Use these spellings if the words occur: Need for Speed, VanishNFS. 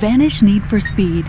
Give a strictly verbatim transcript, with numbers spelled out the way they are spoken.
Vanish Need for Speed.